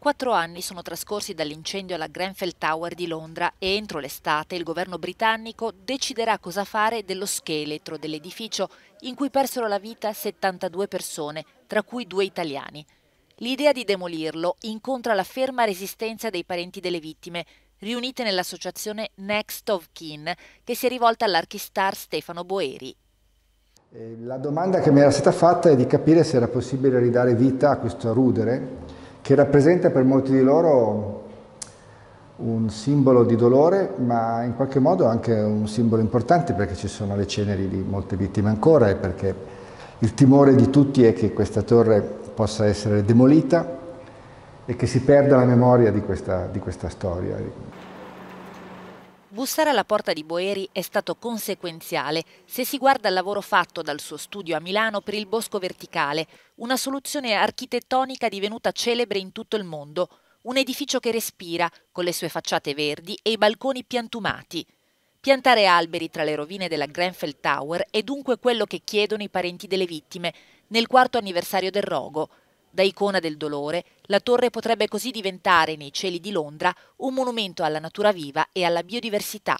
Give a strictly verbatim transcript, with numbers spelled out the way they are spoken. Quattro anni sono trascorsi dall'incendio alla Grenfell Tower di Londra e entro l'estate il governo britannico deciderà cosa fare dello scheletro dell'edificio in cui persero la vita settantadue persone, tra cui due italiani. L'idea di demolirlo incontra la ferma resistenza dei parenti delle vittime, riunite nell'associazione Next of Kin, che si è rivolta all'archistar Stefano Boeri. La domanda che mi era stata fatta è di capire se era possibile ridare vita a questo rudere, che rappresenta per molti di loro un simbolo di dolore, ma in qualche modo anche un simbolo importante, perché ci sono le ceneri di molte vittime ancora e perché il timore di tutti è che questa torre possa essere demolita e che si perda la memoria di questa, di questa storia. Bussare alla porta di Boeri è stato conseguenziale se si guarda al lavoro fatto dal suo studio a Milano per il Bosco Verticale, una soluzione architettonica divenuta celebre in tutto il mondo, un edificio che respira con le sue facciate verdi e i balconi piantumati. Piantare alberi tra le rovine della Grenfell Tower è dunque quello che chiedono i parenti delle vittime nel quarto anniversario del rogo. Da icona del dolore, la torre potrebbe così diventare, nei cieli di Londra, un monumento alla natura viva e alla biodiversità.